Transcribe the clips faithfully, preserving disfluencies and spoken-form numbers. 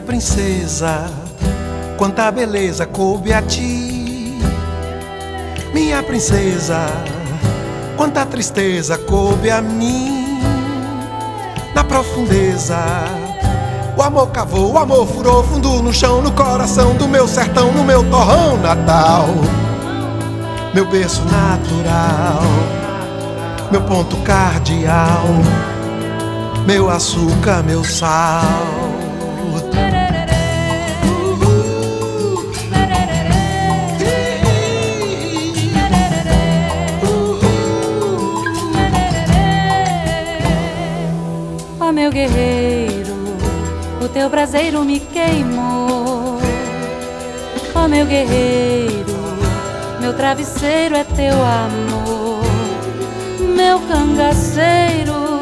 minha princesa, quanta beleza coube a ti. Minha princesa, quanta tristeza coube a mim. Na profundeza, o amor cavou, o amor furou fundo no chão, no coração do meu sertão, no meu torrão natal, meu berço natural, meu ponto cardeal, meu açúcar, meu sal. Ó meu guerreiro, o teu braseiro me queimou. Ó meu guerreiro, meu travesseiro é teu amor. Meu cangaceiro,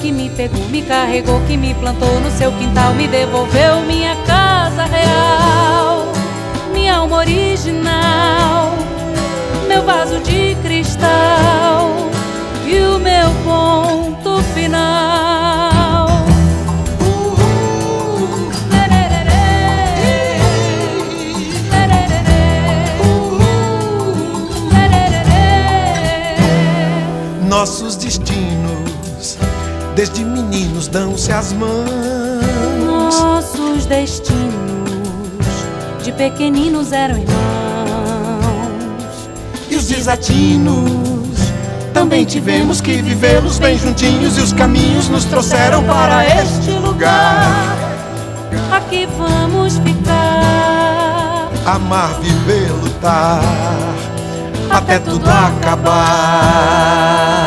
que me pegou, me carregou, que me plantou no seu quintal, me devolveu minha casa real, minha alma original, meu vaso de cristal e o meu ponto final. Nossos destinos, desde meninos, dão-se as mãos. Nossos destinos, de pequeninos, eram irmãos. E os desatinos, também tivemos que vivê-los bem juntinhos. E os caminhos nos trouxeram para este lugar. Aqui vamos ficar, amar, viver, lutar, até tudo acabar.